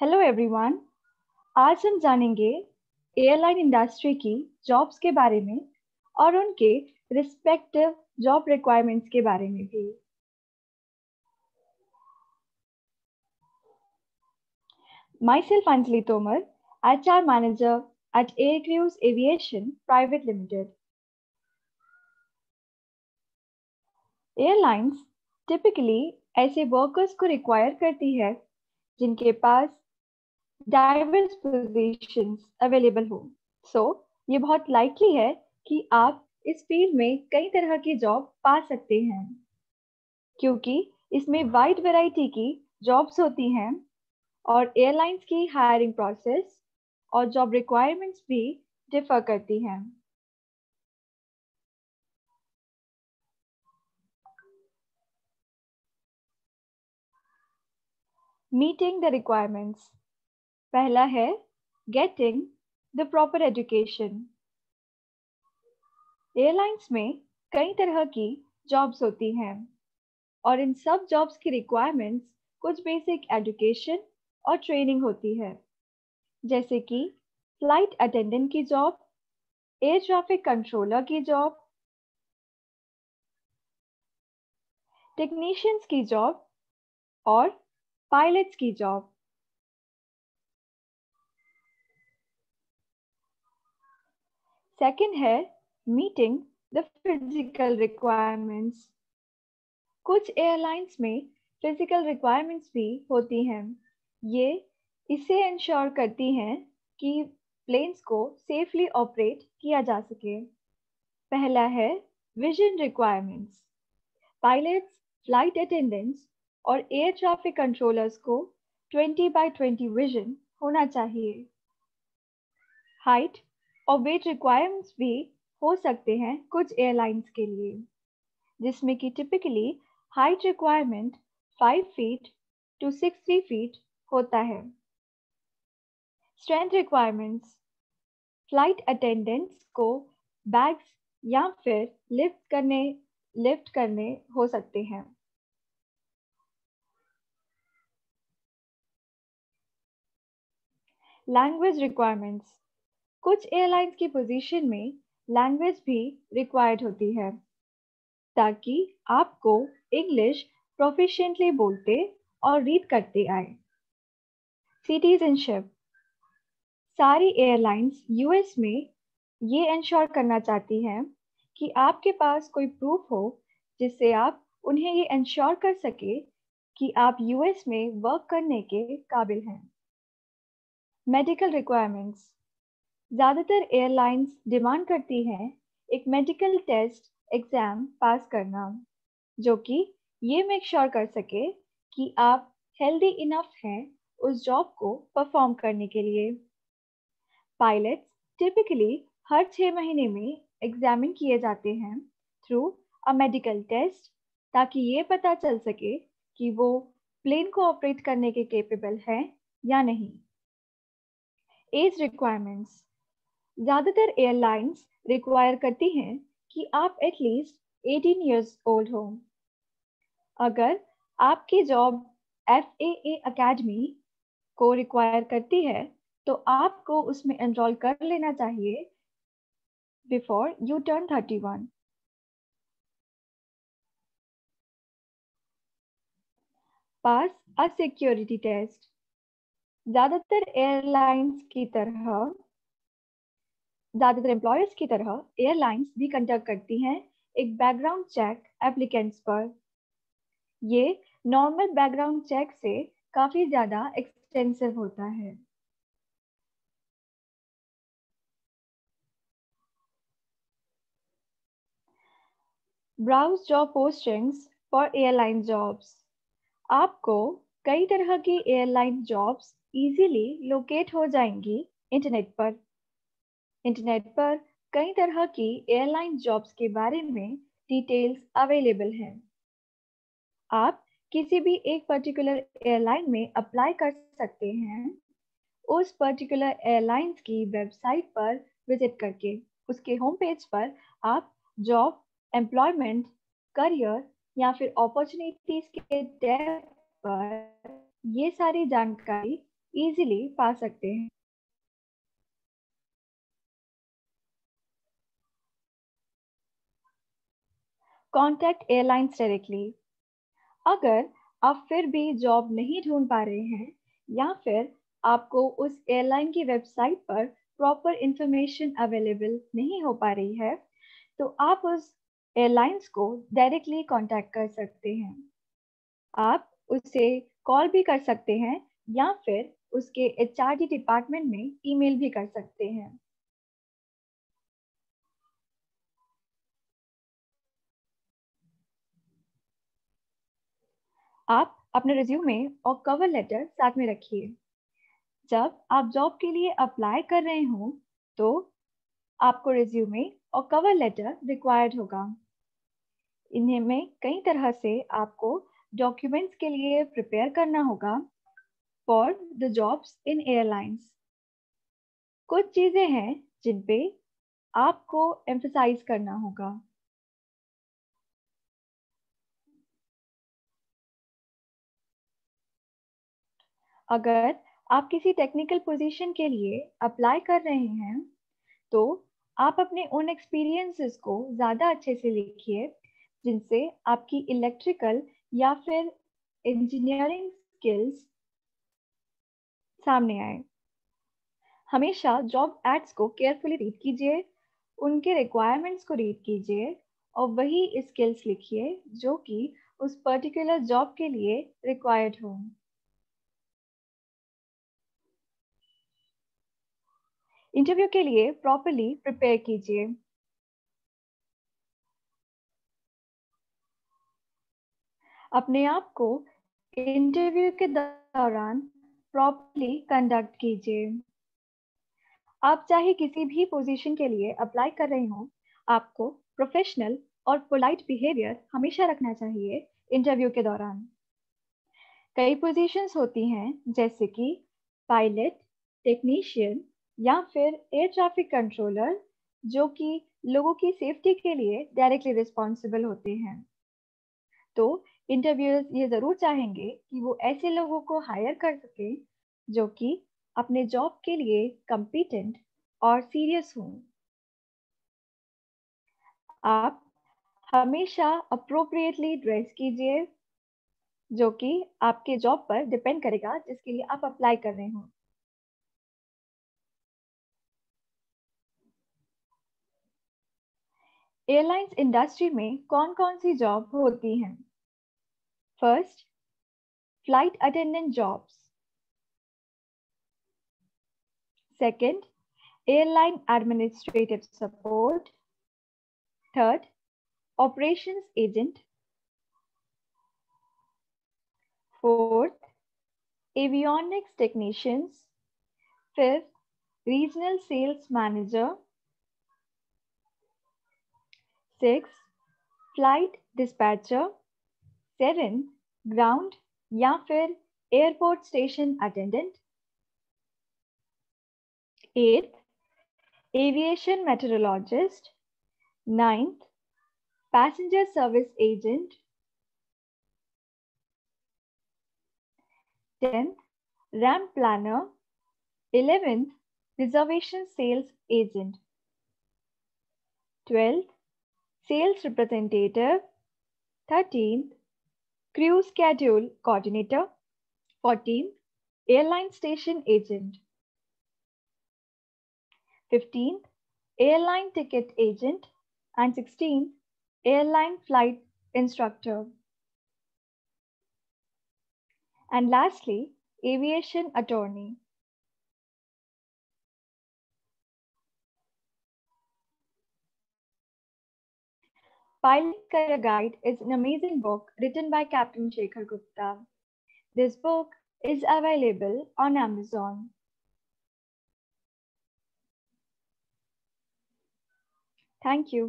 Hello everyone, आज हम जानेंगे एयरलाइन इंडस्ट्री की जॉब्स के बारे में और उनके रिस्पेक्टिव जॉब रिक्वायरमेंट्स के बारे में भी। Myself Anjali Tomar, HR manager at Air Cruze Aviation Private Limited. Airlines typically ऐसे workers को require करती है जिनके पास डाइवर्स पोजीशंस अवेलेबल हो। सो ये बहुत लाइकली है कि आप इस फील्ड में कई तरह की जॉब पा सकते हैं क्योंकि इसमें वाइड वैरायटी की जॉब्स होती हैं और एयरलाइंस की हायरिंग प्रोसेस और जॉब रिक्वायरमेंट्स भी डिफर करती हैं। Meeting the requirements. पहला है getting the proper education. Airlines में कई तरह की जॉब्स होती हैं और इन सब जॉब्स की रिक्वायरमेंट्स कुछ बेसिक एजुकेशन और ट्रेनिंग होती है, जैसे कि फ्लाइट अटेंडेंट की जॉब, एयर ट्रैफिक कंट्रोलर की जॉब, टेक्नीशियंस की जॉब और पायलट्स की जॉब। सेकेंड है मीटिंग द फिजिकल रिक्वायरमेंट्स। कुछ एयरलाइंस में फिजिकल रिक्वायरमेंट्स भी होती हैं। ये इसे इंश्योर करती हैं कि प्लेन्स को सेफली ऑपरेट किया जा सके। पहला है vision requirements. Pilots, flight attendants और एयर ट्रैफिक कंट्रोलर्स को 20x20 विजन होना चाहिए। हाइट और वेट रिक्वायरमेंट्स भी हो सकते हैं कुछ एयरलाइंस के लिए, जिसमें कि typically height requirement 5 feet to 60 feet होता है। Strength requirements. फ्लाइट अटेंडेंट्स को बैग्स या फिर लिफ्ट करने हो सकते हैं। Language requirements. कुछ एयरलाइंस की पोजीशन में लैंग्वेज भी रिक्वायर्ड होती है ताकि आपको इंग्लिश प्रोफिशिएंटली बोलते और रीड करते आए। सिटीजनशिप। सारी एयरलाइंस यूएस में ये इंश्योर करना चाहती हैं कि आपके पास कोई प्रूफ हो जिससे आप उन्हें ये इंश्योर कर सके कि आप यूएस में वर्क करने के काबिल हैं। Medical requirements. ज़्यादातर एयरलाइंस डिमांड करती हैं एक मेडिकल टेस्ट एग्ज़ाम पास करना, जो कि ये मेक श्योर कर सके कि आप हेल्दी इनफ हैं उस जॉब को परफॉर्म करने के लिए। पायलट्स टिपिकली हर 6 महीने में एग्जामिन किए जाते हैं थ्रू अ मेडिकल टेस्ट, ताकि ये पता चल सके कि वो प्लेन को ऑपरेट करने के कैपेबल हैं या नहीं। Age requirements. ज़्यादातर एयरलाइंस रिक्वायर करती हैं कि आप एटलीस्ट 18 ईयर्स ओल्ड हो। अगर आपकी जॉब FAA अकेडमी को रिक्वायर करती है तो आपको उसमें एनरोल कर लेना चाहिए before you turn 31। Pass a security test. ज़्यादातर एम्प्लॉयर्स की तरह एयरलाइंस भी कंडक्ट करती हैं एक बैकग्राउंड चेक एप्लीकेंट्स पर। ये नॉर्मल बैकग्राउंड चेक से काफ़ी ज़्यादा एक्सटेंसिव होता है। Browse job postings for airline jobs. आपको कई तरह की एयरलाइन जॉब्स इजीली लोकेट हो जाएंगी इंटरनेट पर। इंटरनेट पर कई तरह की एयरलाइन जॉब्स के बारे में डिटेल्स अवेलेबल हैं। आप किसी भी एक पर्टिकुलर एयरलाइन में अप्लाई कर सकते हैं उस पर्टिकुलर एयरलाइंस की वेबसाइट पर विजिट करके। उसके होम पेज पर आप जॉब, एम्प्लॉयमेंट, करियर या फिर अपॉर्चुनिटीज के टैब पर ये सारी जानकारी इजीली पा सकते हैं। Contact airlines directly. अगर आप फिर भी जॉब नहीं ढूंढ पा रहे हैं या फिर आपको उस एयरलाइन की वेबसाइट पर प्रॉपर इंफॉर्मेशन अवेलेबल नहीं हो पा रही है, तो आप उस एयरलाइंस को डायरेक्टली कांटेक्ट कर सकते हैं। आप उसे कॉल भी कर सकते हैं या फिर उसके एचआरडी डिपार्टमेंट में ईमेल भी कर सकते हैं। आप अपने रिज्यूमे और कवर लेटर साथ में रखिए। जब आप जॉब के लिए अप्लाई कर रहे हो तो आपको रिज्यूमे और कवर लेटर रिक्वायर्ड होगा। इन्हें में कई तरह से आपको डॉक्यूमेंट्स के लिए प्रिपेयर करना होगा for the jobs in airlines. कुछ चीजें हैं जिन पे आपको एम्फसाइज करना होगा। अगर आप किसी टेक्निकल पोजीशन के लिए अप्लाई कर रहे हैं तो आप अपने ओन एक्सपीरियंसेस को ज़्यादा अच्छे से लिखिए, जिनसे आपकी इलेक्ट्रिकल या फिर इंजीनियरिंग स्किल्स सामने आए। हमेशा जॉब एड्स को केयरफुली रीड कीजिए, उनके रिक्वायरमेंट्स को रीड कीजिए और वही स्किल्स लिखिए जो कि उस पर्टिकुलर जॉब के लिए रिक्वायर्ड हो। इंटरव्यू के लिए प्रॉपर्ली प्रिपेयर कीजिए। अपने आप को इंटरव्यू के दौरान प्रॉपर्ली कंडक्ट कीजिए। आप चाहे किसी भी पोजीशन के लिए अप्लाई कर रहे हो, आपको प्रोफेशनल और पोलाइट बिहेवियर हमेशा रखना चाहिए इंटरव्यू के दौरान। कई पोजीशंस होती हैं जैसे कि पायलट, टेक्नीशियन या फिर एयर ट्रैफिक कंट्रोलर, जो कि लोगों की सेफ्टी के लिए डायरेक्टली रिस्पॉन्सिबल होते हैं। तो इंटरव्यूअर्स ये ज़रूर चाहेंगे कि वो ऐसे लोगों को हायर कर सकें जो कि अपने जॉब के लिए कॉम्पिटेंट और सीरियस हों। आप हमेशा अप्रोप्रिएटली ड्रेस कीजिए, जो कि आपके जॉब पर डिपेंड करेगा जिसके लिए आप अप्लाई कर रहे हो। एयरलाइंस इंडस्ट्री में कौन कौन सी जॉब होती हैं? First, flight attendant jobs. Second, airline administrative support. Third, operations agent. Fourth, avionics technicians. Fifth, regional sales manager. Six, flight dispatcher. Seven, ground या फिर airport station attendant. Eight, aviation meteorologist. Ninth, passenger service agent. Tenth, ramp planner. Eleventh, reservation sales agent. Twelfth, sales representative. 13, crew schedule coordinator. 14, airline station agent. 15, airline ticket agent and 16, airline flight instructor. And lastly, aviation attorney. Pilot's Career Guide is an amazing book written by Captain Shekhar Gupta. This book is available on Amazon. Thank you.